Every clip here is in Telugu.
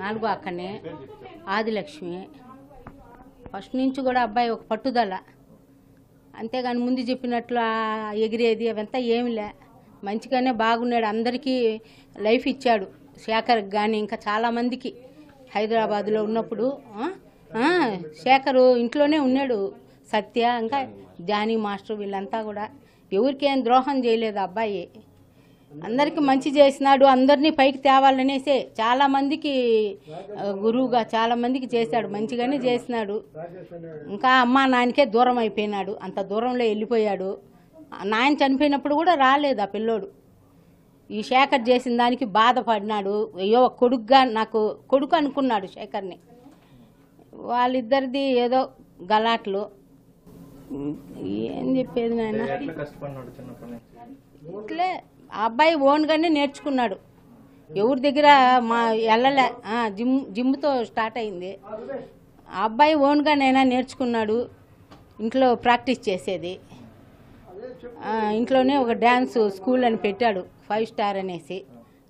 నాలుగో అక్కనే ఆదిలక్ష్మి ఫస్ట్ నుంచి కూడా అబ్బాయి ఒక పట్టుదల అంతేగాని ముందు చెప్పినట్లు ఎగిరేది అవంతా ఏమిలే మంచిగానే బాగున్నాడు అందరికీ లైఫ్ ఇచ్చాడు శేఖర్ గాని ఇంకా చాలా మందికి హైదరాబాద్ లో ఉన్నప్పుడు శేఖర్ ఇంట్లోనే ఉన్నాడు సత్య ఇంకా జానీ మాస్టర్ వీళ్ళంతా కూడా ఎవరికి ఏం ద్రోహం చేయలేదు అబ్బాయి అందరికి మంచి చేసినాడు అందర్ని పైకి తేవాలనేసే చాలా మందికి గురువుగా చాలా మందికి చేశాడు మంచిగానే చేసినాడు ఇంకా అమ్మా నాన్నకే దూరం అయిపోయినాడు అంత దూరంలో వెళ్ళిపోయాడు నాయన చనిపోయినప్పుడు కూడా రాలేదు ఆ పిల్లోడు ఈ శేఖర్ చేసిన దానికి బాధపడినాడు అయ్యో కొడుకుగా నాకు కొడుకు అనుకున్నాడు శేఖర్ని వాళ్ళిద్దరిది ఏదో గలాట్లు ఏం చెప్పేది నాయన ఇట్లే ఆ అబ్బాయి ఓన్గానే నేర్చుకున్నాడు ఎవరి దగ్గర మా ఎల్లలే జిమ్తో స్టార్ట్ అయింది ఆ అబ్బాయి ఓన్గానైనా నేర్చుకున్నాడు ఇంట్లో ప్రాక్టీస్ చేసేది ఇంట్లోనే ఒక డ్యాన్స్ స్కూల్ అని పెట్టాడు 5 స్టార్ అనేసి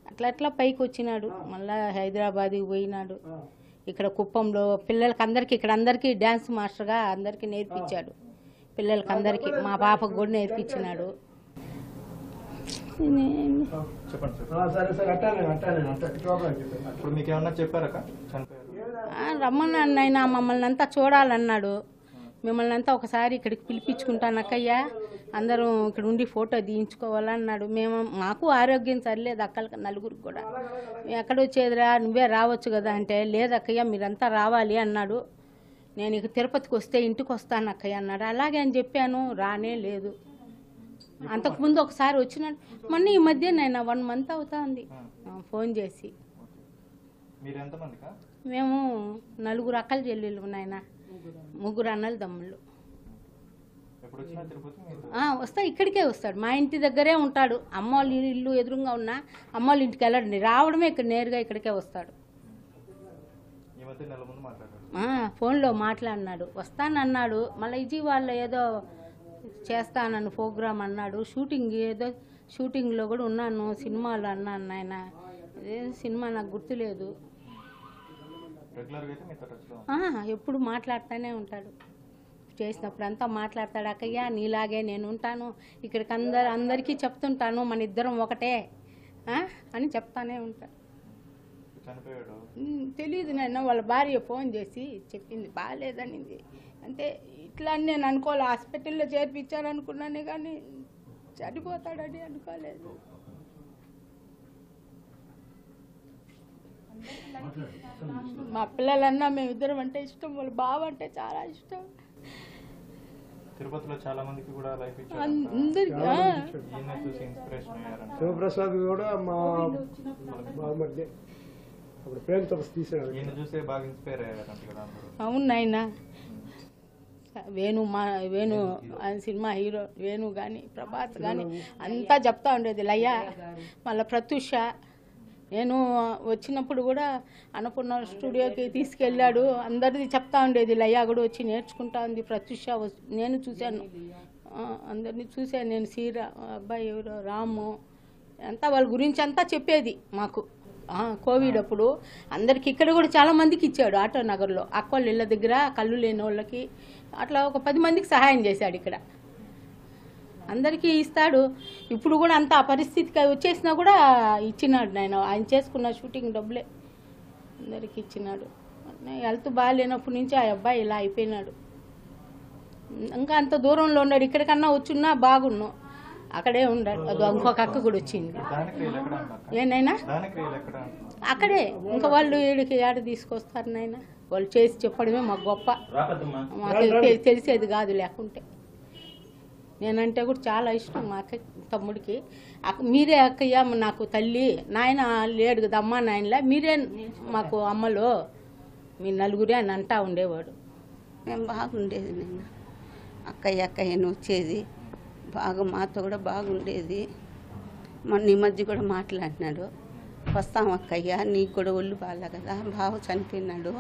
అట్లా అట్లా పైకి వచ్చినాడు మళ్ళీ హైదరాబాద్కి పోయినాడు ఇక్కడ కుప్పంలో పిల్లలకి అందరికీ ఇక్కడ అందరికీ డ్యాన్స్ మాస్టర్గా అందరికీ నేర్పించాడు పిల్లలకి అందరికీ మా పాపకు కూడా నేర్పించినాడు రమ్మన్నాడు ఆయన మమ్మల్ని అంతా చూడాలన్నాడు మిమ్మల్ని అంతా ఒకసారి ఇక్కడికి పిలిపించుకుంటానక్కయ్యా అందరూ ఇక్కడ ఉండి ఫోటో తీయించుకోవాలన్నాడు మేము మాకు ఆరోగ్యం సరిలేదు అక్కలకి నలుగురికి కూడా ఎక్కడొచ్చేదిరా నువ్వే రావచ్చు కదా అంటే లేదక్కయ్య మీరంతా రావాలి అన్నాడు నేను ఇక తిరుపతికి వస్తే ఇంటికి వస్తాను అక్కయ్య అన్నాడు అలాగే అని చెప్పాను రానే లేదు అంతకుముందు ఒకసారి వచ్చినాడు మొన్న ఈ మధ్య నేను 1 మంత్ అవుతా ఉంది ఫోన్ చేసి మేము 4 అక్కల చెల్లెళ్ళు నాయన 3 అన్నలు తమ్ముళ్ళు వస్తా ఇక్కడికే వస్తాడు మా ఇంటి దగ్గరే ఉంటాడు అమ్మోళ్ళ ఇల్లు ఎదురుగా ఉన్నా అమ్మోళ్ళ ఇంటికి వెళ్ళండి రావడమే ఇక్కడ నేరుగా ఇక్కడికే వస్తాడు ఫోన్లో మాట్లాడినాడు వస్తానన్నాడు మళ్ళీ ఇది వాళ్ళు ఏదో చేస్తానని ప్రోగ్రామ్ అన్నాడు షూటింగ్ ఏదో షూటింగ్లో కూడా ఉన్నాను సినిమాలు అన్నాను నాయన ఏదో సినిమా నాకు గుర్తులేదు ఎప్పుడు మాట్లాడుతూనే ఉంటాడు చేసినప్పుడు అంతా మాట్లాడతాడు అక్కయ్య నీలాగే నేను ఉంటాను ఇక్కడికి అందరికీ చెప్తుంటాను మన ఇద్దరం ఒకటే అని చెప్తానే ఉంటాడు తెలీదు నాయన వాళ్ళ భార్య ఫోన్ చేసి చెప్పింది బాగాలేదనింది అంటే ఇట్లా అని నేను అనుకోవాలి హాస్పిటల్లో చేర్పించాలనుకున్నానే కానీ చనిపోతాడని అనుకోలేదు మా పిల్లలన్నా మేమిద్దరం అంటే ఇష్టం వాళ్ళ బావ అంటే చాలా ఇష్టం తిరుపతిలో చాలా మందికి కూడా లైఫ్ ఇచ్చారు అందరికీ ఈయన చూసి ఇన్స్పిరేషన్ అయ్యారంట శివప్రసాద్ కూడా మా బావమర్ది అప్పుడు ప్రేమ తపస్సు తీశారు ఈయన చూసి బాగా ఇన్స్పైర్ అయ్యారంట కదా అవును నాయన వేణు మా వేణు సినిమా హీరో వేణు కానీ ప్రభాస్ కానీ అంతా చెప్తా ఉండేది లయ మళ్ళీ ప్రత్యూష నేను వచ్చినప్పుడు కూడా అన్నపూర్ణ స్టూడియోకి తీసుకెళ్ళాడు అందరిది చెప్తా ఉండేది లయ కూడా వచ్చి నేర్చుకుంటా ఉంది ప్రత్యూష నేను చూశాను అందరినీ చూశాను నేను సీరా అబ్బాయి ఎవరో రాము అంతా వాళ్ళ గురించి అంతా చెప్పేది మాకు కోవిడ్ అప్పుడు అందరికి ఇక్కడ కూడా చాలా మందికి ఇచ్చాడు ఆటో నగర్లో అక్కోళ్ళ ఇళ్ళ దగ్గర కళ్ళు లేని వాళ్ళకి అట్లా ఒక 10 మందికి సహాయం చేశాడు ఇక్కడ అందరికీ ఇస్తాడు ఇప్పుడు కూడా అంత ఆ పరిస్థితికి వచ్చేసినా కూడా ఇచ్చినాడు ఆయన ఆయన చేసుకున్న షూటింగ్ డబ్బులే అందరికి ఇచ్చినాడు హెల్త్ బాగాలేనప్పటి నుంచి ఆ అబ్బాయి ఇలా అయిపోయినాడు ఇంకా అంత దూరంలో ఉన్నాడు ఇక్కడికన్నా వచ్చున్నా బాగున్నాం అక్కడే ఉండాడు అది ఇంకొక అక్క కూడా వచ్చింది ఏనైనా అక్కడే ఇంకా వాళ్ళు వీడికి ఏడ తీసుకొస్తారు నాయన వాళ్ళు చేసి చెప్పడమే మాకు గొప్ప మాకు తెలిసేది కాదు లేకుంటే నేనంటే కూడా చాలా ఇష్టం మా అక్క తమ్ముడికి మీరే అక్కయ్య నాకు తల్లి నాయన లేడు కదా అమ్మ నాయనలా మీరే మాకు అమ్మలో మీ నలుగురే అని అంటా ఉండేవాడు మేము బాగుండేది నేను అక్కయ్య అక్కయ్యను వచ్చేది బాగా మాతో కూడా బాగుండేది మొన్న ఈ మధ్య కూడా మాట్లాడినాడు వస్తాం అక్కయ్య నీకు కూడా ఒళ్ళు బాగా కదా బావ చనిపోయినాడు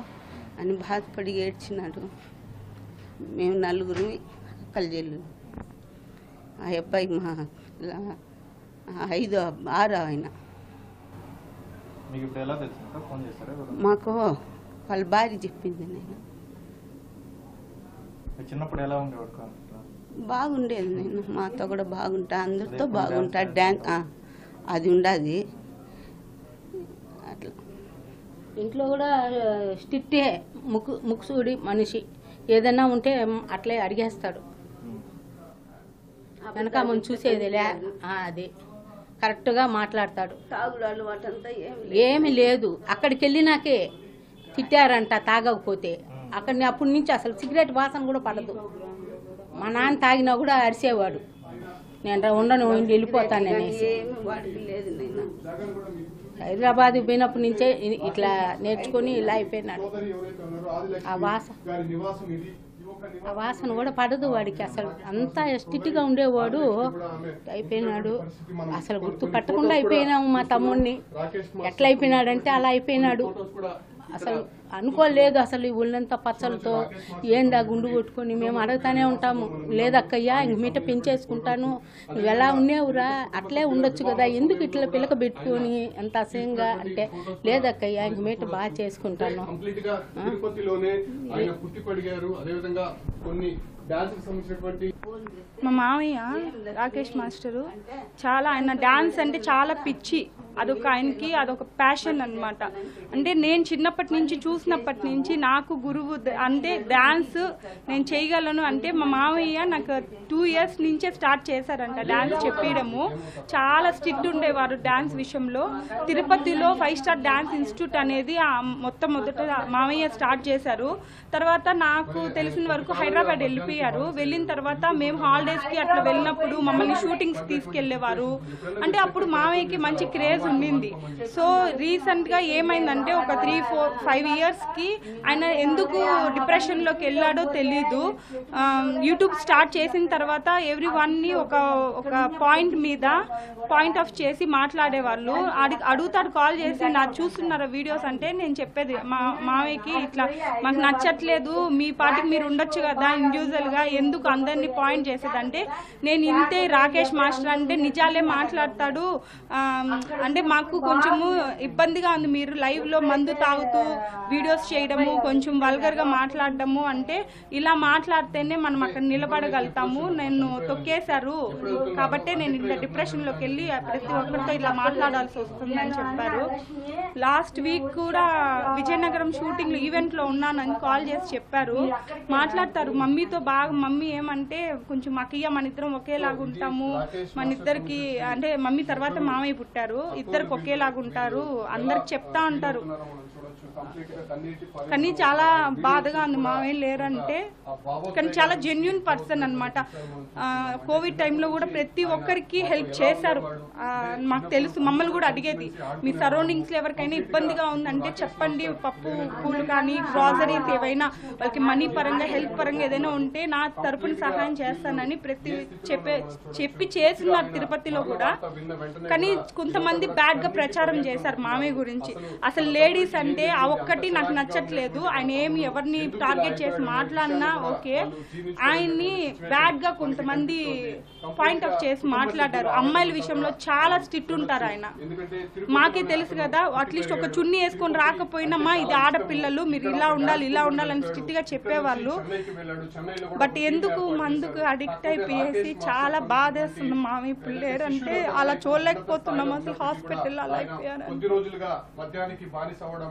అని బాధపడి ఏడ్చినాడు మేము 4 అక్కల చెల్లు ఆ అబ్బాయి మా 5 6 ఆయన भार्य बागे माता बात अंदर तो बात डांस अभी उड़ी अट्ला ఇంట్లో కూడా స్ట్రిక్ట్ ముక్కుసూడి మనిషి ఏదైనా ఉంటే అట్లే అడిగేస్తాడు వెనక మనం చూసేదేలే అది కరెక్ట్ గా మాట్లాడతాడు తాగులాలు వాటంతా ఏమీ లేదు అక్కడికి వెళ్ళినాకే తిట్టారంట తాగకపోతే అక్కడిని అప్పటి నుంచి అసలు సిగరెట్ వాసన కూడా పడదు మా నాన్న తాగినా కూడా అరిసేవాడు నేను ఉండను వెళ్ళిపోతానేనేసి ఏమీ వాడికి లేదు నేను హైదరాబాద్ పోయినప్పటి నుంచే ఇట్లా నేర్చుకొని ఇలా అయిపోయినాడు ఆ వాసన కూడా పడదు వాడికి అసలు అంతా ఎస్టిట్గా ఉండేవాడు అయిపోయినాడు అసలు గుర్తు పట్టకుండా అయిపోయినాము మా తమ్ముడిని ఎట్లా అయిపోయినాడంటే అలా అయిపోయినాడు అసలు అనుకోలేదు అసలు ఊళ్ళంతా పచ్చలతో ఏందా గుండు కొట్టుకొని మేము అడుగుతానే ఉంటాము లేదక్కయ్యా ఇంక మీట పెంచేసుకుంటాను నువ్వు ఎలా ఉండేవురా అట్లే ఉండొచ్చు కదా ఎందుకు ఇట్లా పిలక పెట్టుకొని అంత అసహ్యంగా అంటే లేదక్కయ్యా ఇంక మీట బాగా చేసుకుంటాను మా మామయ్య రాకేష్ మాస్టరు చాలా ఆయన డాన్స్ అంటే చాలా పిచ్చి అదొక ఆయనకి అదొక ప్యాషన్ అన్నమాట అంటే నేను చిన్నప్పటి నుంచి చూసినప్పటి నుంచి నాకు గురువు అంటే డాన్స్ నేను చేయగలను అంటే మా మామయ్య నాకు 2 years నుంచే స్టార్ట్ చేశారంట డాన్స్ చెప్పడము చాలా స్ట్రిక్ట్ ఉండేవారు డాన్స్ విషయంలో తిరుపతిలో 5-star డాన్స్ ఇన్స్టిట్యూట్ అనేది మొట్టమొదట మామయ్య స్టార్ట్ చేశారు తర్వాత నాకు తెలిసిన వరకు హైదరాబాద్ వెళ్ళిపోయారు వెళ్ళిన తర్వాత మేము హాలిడేస్కి అట్లా వెళ్ళినప్పుడు మమ్మల్ని షూటింగ్స్ తీసుకెళ్ళేవారు అంటే అప్పుడు మామయ్యకి మంచి క్రేజ్ ఉండింది సో రీసెంట్గా ఏమైందంటే ఒక 3-4-5 years కి ఆయన ఎందుకు డిప్రెషన్లోకి వెళ్ళాడో తెలీదు యూట్యూబ్ స్టార్ట్ చేసిన తర్వాత ఎవ్రీ వన్ని ఒక పాయింట్ మీద పాయింట్ ఆఫ్ చేసి మాట్లాడేవాళ్ళు అడుగుతాడు కాల్ చేసి నాకు చూస్తున్నారా వీడియోస్ అంటే నేను చెప్పేది మామయ్యకి ఇట్లా మాకు నచ్చట్లేదు మీ పాటికి మీరు ఉండొచ్చు కదా ఇండివిజువల్గా ఎందుకు అందరినీ పాయింట్ చేసేదంటే నేను ఇంతే రాకేష్ మాస్టర్ అంటే నిజాలే మాట్లాడతాడు అంటే మాకు కొంచెము ఇబ్బందిగా ఉంది మీరు లైవ్లో మందు తాగుతూ వీడియోస్ చేయడము కొంచెం వల్గర్గా మాట్లాడడము అంటే ఇలా మాట్లాడితేనే మనం అక్కడ నిలబడగలుగుతాము నన్ను తొక్కేశారు కాబట్టి నేను ఇంత డిప్రెషన్లోకి వెళ్ళి ప్రతి ఒక్కరితో ఇలా మాట్లాడాల్సి వస్తుందని చెప్పారు లాస్ట్ వీక్ కూడా విజయనగరం షూటింగ్లో ఈవెంట్లో ఉన్నానని కాల్ చేసి చెప్పారు మాట్లాడతారు మమ్మీతో బాగా మమ్మీ ఏమంటే కొంచెం అక్కయ్య మన ఇద్దరం ఒకేలాగా ఉంటాము మన ఇద్దరికి అంటే మమ్మీ తర్వాత మామయ్య పుట్టారు ఇద్దరికి ఒకేలాగా ఉంటారు అందరికి చెప్తా ఉంటారు కానీ చాలా బాధగా ఉంది మామయ్య లేరంటే కానీ చాలా జెన్యున్ పర్సన్ అనమాట కోవిడ్ టైంలో కూడా ప్రతి ఒక్కరికి హెల్ప్ చేశారు మాకు తెలుసు మమ్మల్ని కూడా అడిగేది మీ సరౌండింగ్స్లో ఎవరికైనా ఇబ్బందిగా ఉందంటే చెప్పండి పప్పు పూలు కానీ గ్రాసరీస్ ఏవైనా వాళ్ళకి మనీ పరంగా హెల్ప్ పరంగా ఏదైనా ఉంటే నా తరపున సహాయం చేస్తానని ప్రతి చెప్పి చేస్తున్నారు తిరుపతిలో కూడా కానీ కొంతమంది బ్యాడ్గా ప్రచారం చేశారు మామయ్య గురించి అసలు లేడీస్ అంటే ఆ ఒక్కటి నాకు నచ్చట్లేదు ఆయన ఏమి ఎవరిని టార్గెట్ చేసి మాట్లాడినా ఓకే ఆయన్ని బ్యాడ్గా కొంతమంది పాయింట్ ఆఫ్ చేసి మాట్లాడారు అమ్మాయిల విషయంలో చాలా స్ట్రిక్ట్ ఉంటారు ఆయన మాకే తెలుసు కదా అట్లీస్ట్ ఒక చున్నీ వేసుకొని రాకపోయినా మా ఇది ఆడపిల్లలు మీరు ఇలా ఉండాలి ఇలా ఉండాలని స్ట్రిక్ట్గా చెప్పేవాళ్ళు బట్ ఎందుకు మందుకు అడిక్ట్ అయిపోయేసి చాలా బాధ వేస్తుంది మామయ్య ఇప్పుడు లేరంటే అలా చూడలేకపోతున్నాం అసలు హాస్పిటల్లో అలా అయిపోయారు